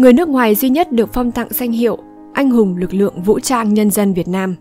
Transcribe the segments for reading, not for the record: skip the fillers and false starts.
người nước ngoài duy nhất được phong tặng danh hiệu Anh hùng lực lượng vũ trang nhân dân Việt Nam.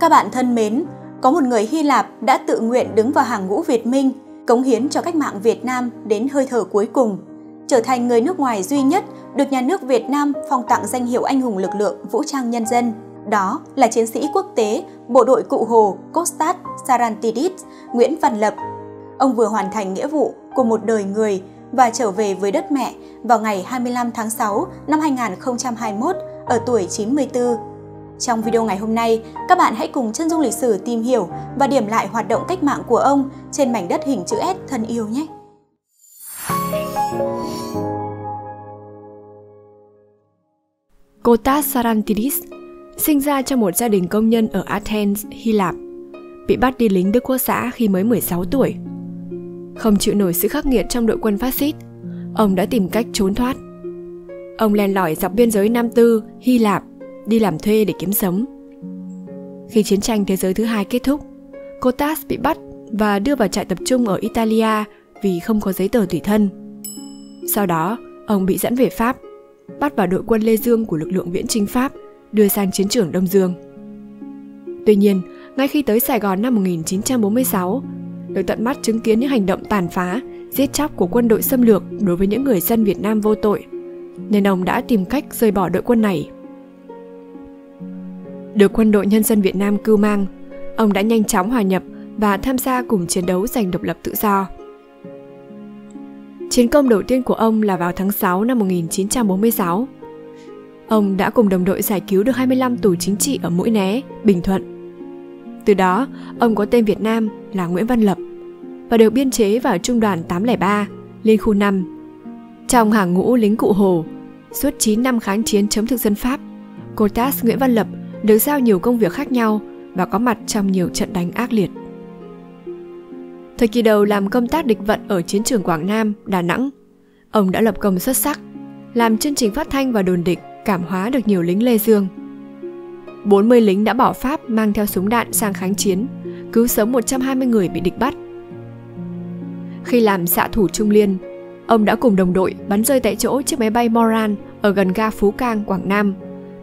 Các bạn thân mến, có một người Hy Lạp đã tự nguyện đứng vào hàng ngũ Việt Minh, cống hiến cho cách mạng Việt Nam đến hơi thở cuối cùng, trở thành người nước ngoài duy nhất được nhà nước Việt Nam phong tặng danh hiệu Anh hùng lực lượng vũ trang nhân dân. Đó là chiến sĩ quốc tế bộ đội Cụ Hồ Kostas Sarantidis, Nguyễn Văn Lập. Ông vừa hoàn thành nghĩa vụ của một đời người và trở về với đất mẹ vào ngày 25 tháng 6 năm 2021 ở tuổi 94. Trong video ngày hôm nay, các bạn hãy cùng Chân Dung Lịch Sử tìm hiểu và điểm lại hoạt động cách mạng của ông trên mảnh đất hình chữ S thân yêu nhé! Kostas Sarantidis sinh ra trong một gia đình công nhân ở Athens, Hy Lạp, bị bắt đi lính Đức Quốc xã khi mới 16 tuổi. Không chịu nổi sự khắc nghiệt trong đội quân phát xít, ông đã tìm cách trốn thoát. Ông len lỏi dọc biên giới Nam Tư, Hy Lạp, đi làm thuê để kiếm sống. Khi chiến tranh thế giới thứ hai kết thúc, Kostas bị bắt và đưa vào trại tập trung ở Italia vì không có giấy tờ tùy thân. Sau đó, ông bị dẫn về Pháp, bắt vào đội quân Lê Dương của lực lượng viễn chinh Pháp, đưa sang chiến trường Đông Dương. Tuy nhiên, ngay khi tới Sài Gòn năm 1946, được tận mắt chứng kiến những hành động tàn phá, giết chóc của quân đội xâm lược đối với những người dân Việt Nam vô tội, nên ông đã tìm cách rời bỏ đội quân này. Được quân đội nhân dân Việt Nam cưu mang, ông đã nhanh chóng hòa nhập và tham gia cùng chiến đấu giành độc lập tự do. Chiến công đầu tiên của ông là vào tháng 6 năm 1946. Ông đã cùng đồng đội giải cứu được 25 tù chính trị ở Mũi Né, Bình Thuận. Từ đó, ông có tên Việt Nam là Nguyễn Văn Lập và được biên chế vào Trung đoàn 803, Liên khu 5. Trong hàng ngũ lính Cụ Hồ, suốt 9 năm kháng chiến chống thực dân Pháp, Kostas Nguyễn Văn Lập được giao nhiều công việc khác nhau và có mặt trong nhiều trận đánh ác liệt. Thời kỳ đầu làm công tác địch vận ở chiến trường Quảng Nam, Đà Nẵng, ông đã lập công xuất sắc, làm chương trình phát thanh và đồn địch, cảm hóa được nhiều lính Lê Dương. 40 lính đã bỏ Pháp mang theo súng đạn sang kháng chiến, cứu sống 120 người bị địch bắt. Khi làm xạ thủ Trung Liên, ông đã cùng đồng đội bắn rơi tại chỗ chiếc máy bay Morane ở gần ga Phú Cang, Quảng Nam,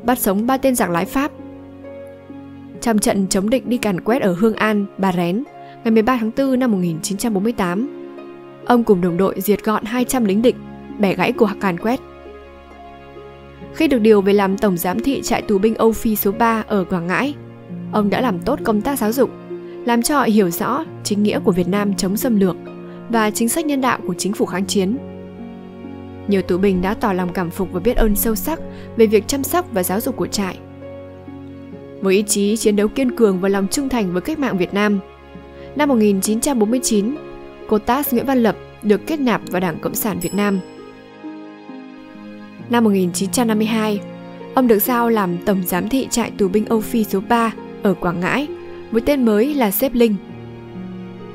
bắt sống 3 tên giặc lái Pháp. Trong trận chống địch đi càn quét ở Hương An, Bà Rén, ngày 13 tháng 4 năm 1948, ông cùng đồng đội diệt gọn 200 lính địch, bẻ gãy cuộc càn quét. Khi được điều về làm tổng giám thị trại tù binh Âu Phi số 3 ở Quảng Ngãi, ông đã làm tốt công tác giáo dục, làm cho họ hiểu rõ chính nghĩa của Việt Nam chống xâm lược và chính sách nhân đạo của chính phủ kháng chiến. Nhiều tù binh đã tỏ lòng cảm phục và biết ơn sâu sắc về việc chăm sóc và giáo dục của trại. Với ý chí chiến đấu kiên cường và lòng trung thành với cách mạng Việt Nam, năm 1949, Kostas Nguyễn Văn Lập được kết nạp vào Đảng Cộng sản Việt Nam. Năm 1952, ông được giao làm tổng giám thị trại tù binh Âu Phi số 3 ở Quảng Ngãi với tên mới là Xếp Linh.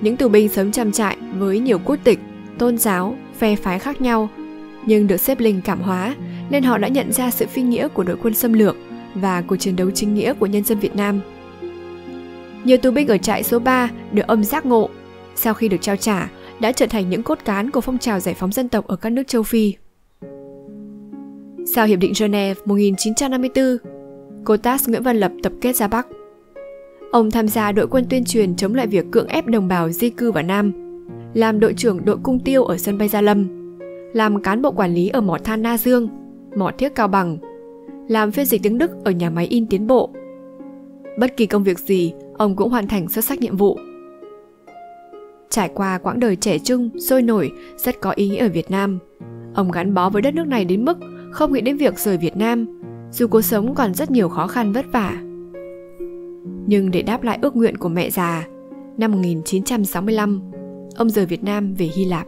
Những tù binh sống trong trại với nhiều quốc tịch, tôn giáo, phe phái khác nhau, nhưng được Xếp Linh cảm hóa nên họ đã nhận ra sự phi nghĩa của đội quân xâm lược và cuộc chiến đấu chính nghĩa của nhân dân Việt Nam. Nhiều tù binh ở trại số 3 được ông giác ngộ, sau khi được trao trả đã trở thành những cốt cán của phong trào giải phóng dân tộc ở các nước châu Phi. Sau Hiệp định Genève 1954, Kostas Nguyễn Văn Lập tập kết ra Bắc. Ông tham gia đội quân tuyên truyền chống lại việc cưỡng ép đồng bào di cư vào Nam, làm đội trưởng đội cung tiêu ở sân bay Gia Lâm, làm cán bộ quản lý ở mỏ than Na Dương, mỏ thiếc Cao Bằng, làm phiên dịch tiếng Đức ở nhà máy in Tiến Bộ. Bất kỳ công việc gì, ông cũng hoàn thành xuất sắc nhiệm vụ. Trải qua quãng đời trẻ trung, sôi nổi, rất có ý nghĩa ở Việt Nam, ông gắn bó với đất nước này đến mức không nghĩ đến việc rời Việt Nam, dù cuộc sống còn rất nhiều khó khăn vất vả. Nhưng để đáp lại ước nguyện của mẹ già, năm 1965, ông rời Việt Nam về Hy Lạp.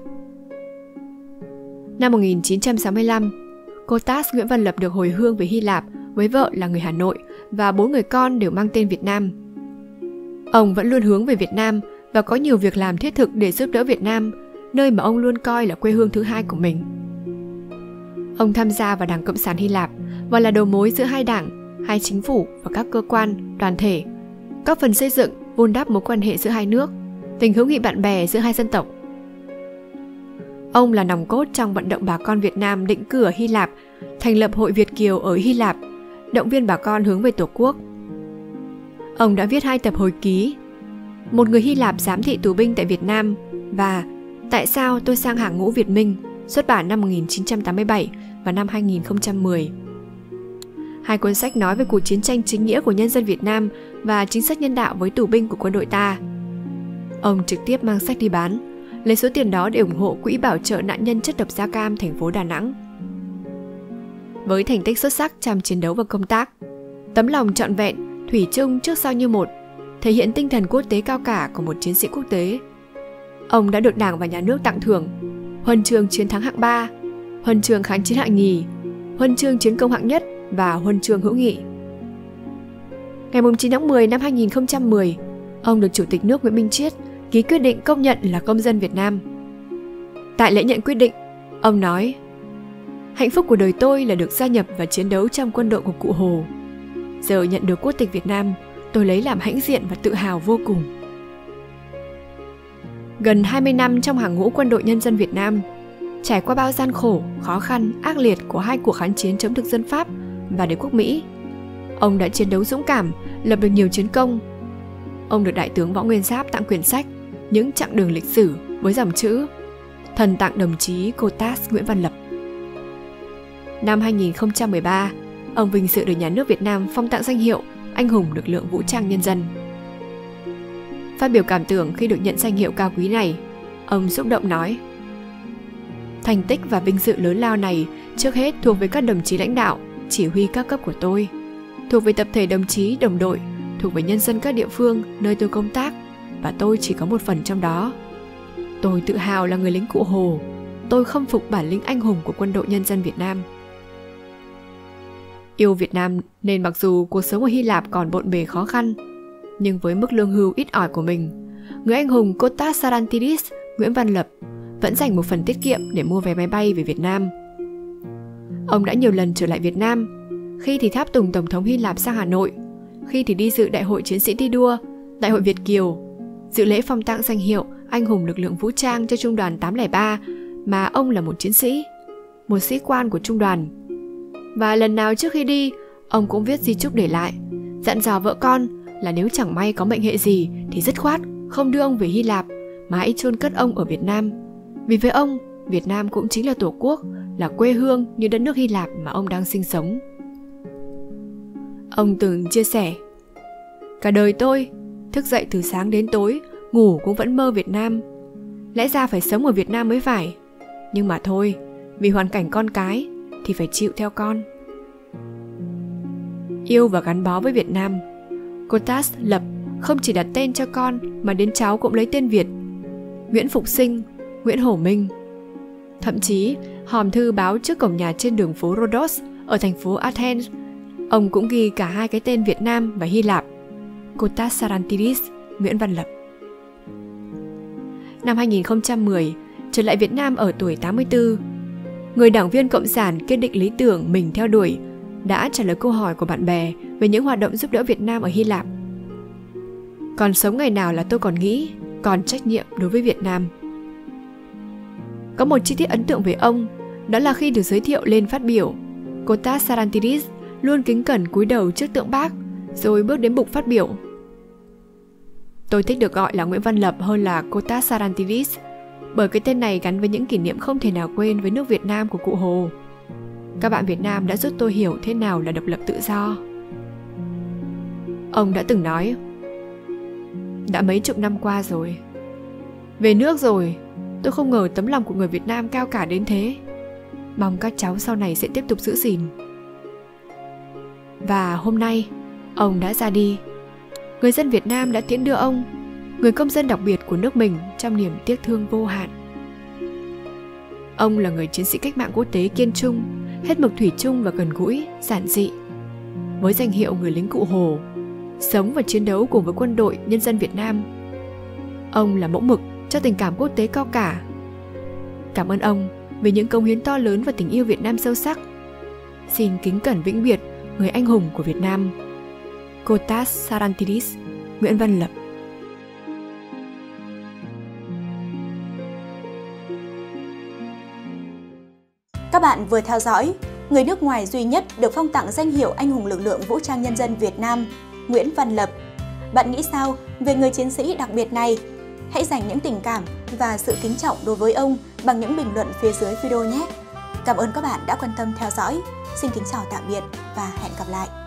Năm 1965, Kostas Nguyễn Văn Lập được hồi hương về Hy Lạp với vợ là người Hà Nội và 4 người con đều mang tên Việt Nam. Ông vẫn luôn hướng về Việt Nam và có nhiều việc làm thiết thực để giúp đỡ Việt Nam, nơi mà ông luôn coi là quê hương thứ hai của mình. Ông tham gia vào Đảng Cộng sản Hy Lạp và là đầu mối giữa hai đảng, hai chính phủ và các cơ quan, đoàn thể, góp phần xây dựng, vun đắp mối quan hệ giữa hai nước, tình hữu nghị bạn bè giữa hai dân tộc. Ông là nòng cốt trong vận động bà con Việt Nam định cư ở Hy Lạp, thành lập Hội Việt Kiều ở Hy Lạp, động viên bà con hướng về Tổ quốc. Ông đã viết hai tập hồi ký, Một người Hy Lạp giám thị tù binh tại Việt Nam và Tại sao tôi sang hàng ngũ Việt Minh, xuất bản năm 1987 và năm 2010. Hai cuốn sách nói về cuộc chiến tranh chính nghĩa của nhân dân Việt Nam và chính sách nhân đạo với tù binh của quân đội ta. Ông trực tiếp mang sách đi bán, lấy số tiền đó để ủng hộ quỹ bảo trợ nạn nhân chất độc da cam thành phố Đà Nẵng. Với thành tích xuất sắc trong chiến đấu và công tác, tấm lòng trọn vẹn, thủy chung trước sau như một, thể hiện tinh thần quốc tế cao cả của một chiến sĩ quốc tế. Ông đã được Đảng và Nhà nước tặng thưởng Huân chương Chiến thắng hạng 3, Huân chương Kháng chiến hạng nhì, Huân chương Chiến công hạng nhất và Huân chương Hữu nghị. Ngày 9 tháng 10 năm 2010, ông được Chủ tịch nước Nguyễn Minh Triết ký quyết định công nhận là công dân Việt Nam. Tại lễ nhận quyết định, ông nói: "Hạnh phúc của đời tôi là được gia nhập và chiến đấu trong quân đội của Cụ Hồ. Giờ nhận được quốc tịch Việt Nam, tôi lấy làm hãnh diện và tự hào vô cùng." Gần 20 năm trong hàng ngũ quân đội nhân dân Việt Nam, trải qua bao gian khổ, khó khăn, ác liệt của hai cuộc kháng chiến chống thực dân Pháp và đế quốc Mỹ, ông đã chiến đấu dũng cảm, lập được nhiều chiến công. Ông được Đại tướng Võ Nguyên Giáp tặng quyển sách Những chặng đường lịch sử với dòng chữ Thần tặng đồng chí Kostas Nguyễn Văn Lập. Năm 2013, ông vinh dự được Nhà nước Việt Nam phong tặng danh hiệu Anh hùng lực lượng vũ trang nhân dân. Phát biểu cảm tưởng khi được nhận danh hiệu cao quý này, ông xúc động nói: "Thành tích và vinh dự lớn lao này trước hết thuộc về các đồng chí lãnh đạo, chỉ huy các cấp của tôi, thuộc về tập thể đồng chí, đồng đội, thuộc về nhân dân các địa phương nơi tôi công tác và tôi chỉ có một phần trong đó. Tôi tự hào là người lính Cụ Hồ, tôi khâm phục bản lĩnh anh hùng của quân đội nhân dân Việt Nam." Yêu Việt Nam nên mặc dù cuộc sống ở Hy Lạp còn bộn bề khó khăn, nhưng với mức lương hưu ít ỏi của mình, người anh hùng Kostas Sarantidis, Nguyễn Văn Lập vẫn dành một phần tiết kiệm để mua vé máy bay về Việt Nam. Ông đã nhiều lần trở lại Việt Nam, khi thì tháp tùng Tổng thống Hy Lạp sang Hà Nội, khi thì đi dự Đại hội Chiến sĩ thi đua, Đại hội Việt Kiều, dự lễ phong tặng danh hiệu Anh hùng lực lượng vũ trang cho Trung đoàn 803 mà ông là một sĩ quan của Trung đoàn. Và lần nào trước khi đi, ông cũng viết di chúc để lại, dặn dò vợ con là nếu chẳng may có mệnh hệ gì thì dứt khoát không đưa ông về Hy Lạp mà hãy chôn cất ông ở Việt Nam. Vì với ông, Việt Nam cũng chính là Tổ quốc, là quê hương như đất nước Hy Lạp mà ông đang sinh sống. Ông từng chia sẻ: "Cả đời tôi, thức dậy từ sáng đến tối, ngủ cũng vẫn mơ Việt Nam. Lẽ ra phải sống ở Việt Nam mới phải, nhưng mà thôi, vì hoàn cảnh con cái thì phải chịu theo con." Yêu và gắn bó với Việt Nam, Kostas Lập không chỉ đặt tên cho con mà đến cháu cũng lấy tên Việt: Nguyễn Phục Sinh, Nguyễn Hổ Minh. Thậm chí, hòm thư báo trước cổng nhà trên đường phố Rhodes ở thành phố Athens, ông cũng ghi cả hai cái tên Việt Nam và Hy Lạp: Kostas Sarantidis, Nguyễn Văn Lập. Năm 2010, trở lại Việt Nam ở tuổi 84, người đảng viên Cộng sản kiên định lý tưởng mình theo đuổi đã trả lời câu hỏi của bạn bè về những hoạt động giúp đỡ Việt Nam ở Hy Lạp. "Còn sống ngày nào là tôi còn nghĩ, còn trách nhiệm đối với Việt Nam." Có một chi tiết ấn tượng về ông, đó là khi được giới thiệu lên phát biểu, Kostas Sarantidis luôn kính cẩn cúi đầu trước tượng Bác, rồi bước đến bục phát biểu. "Tôi thích được gọi là Nguyễn Văn Lập hơn là Kostas Sarantidis, bởi cái tên này gắn với những kỷ niệm không thể nào quên với nước Việt Nam của Cụ Hồ. Các bạn Việt Nam đã giúp tôi hiểu thế nào là độc lập tự do." Ông đã từng nói: "Đã mấy chục năm qua rồi, về nước rồi, tôi không ngờ tấm lòng của người Việt Nam cao cả đến thế. Mong các cháu sau này sẽ tiếp tục giữ gìn." Và hôm nay, ông đã ra đi. Người dân Việt Nam đã tiễn đưa ông, người công dân đặc biệt của nước mình, trong niềm tiếc thương vô hạn. Ông là người chiến sĩ cách mạng quốc tế kiên trung, hết mực thủy chung và gần gũi, giản dị. Với danh hiệu người lính Cụ Hồ, sống và chiến đấu cùng với quân đội nhân dân Việt Nam, ông là mẫu mực cho tình cảm quốc tế cao cả. Cảm ơn ông vì những công hiến to lớn và tình yêu Việt Nam sâu sắc. Xin kính cẩn vĩnh biệt người anh hùng của Việt Nam, Kostas Sarantidis, Nguyễn Văn Lập. Các bạn vừa theo dõi người nước ngoài duy nhất được phong tặng danh hiệu Anh hùng lực lượng vũ trang nhân dân Việt Nam, Nguyễn Văn Lập. Bạn nghĩ sao về người chiến sĩ đặc biệt này? Hãy dành những tình cảm và sự kính trọng đối với ông bằng những bình luận phía dưới video nhé. Cảm ơn các bạn đã quan tâm theo dõi. Xin kính chào tạm biệt và hẹn gặp lại.